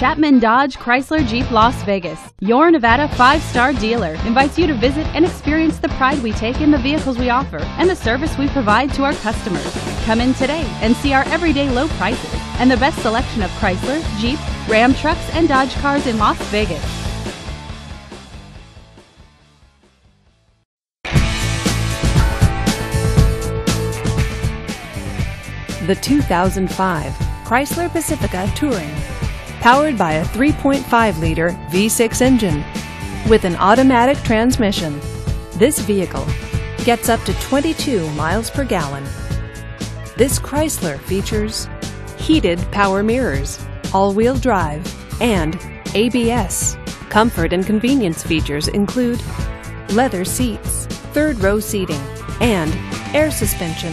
Chapman Dodge Chrysler Jeep Las Vegas, your Nevada 5-star dealer, invites you to visit and experience the pride we take in the vehicles we offer and the service we provide to our customers. Come in today and see our everyday low prices and the best selection of Chrysler, Jeep, Ram trucks and Dodge cars in Las Vegas. The 2005 Chrysler Pacifica Touring, powered by a 3.5-liter V6 engine with an automatic transmission. This vehicle gets up to 22 miles per gallon. This Chrysler features heated power mirrors, all-wheel drive, and ABS. Comfort and convenience features include leather seats, third-row seating, and air suspension.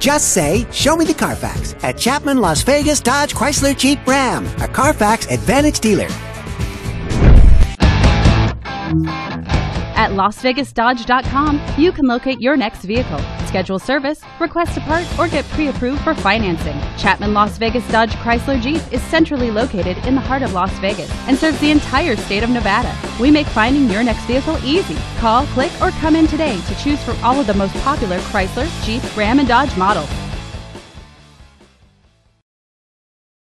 Just say, "Show me the Carfax" at Chapman Las Vegas Dodge Chrysler Jeep Ram, a Carfax Advantage dealer. At LasVegasDodge.com, you can locate your next vehicle, schedule service, request a part, or get pre-approved for financing. Chapman Las Vegas Dodge Chrysler Jeep is centrally located in the heart of Las Vegas and serves the entire state of Nevada. We make finding your next vehicle easy. Call, click, or come in today to choose from all of the most popular Chrysler, Jeep, Ram, and Dodge models.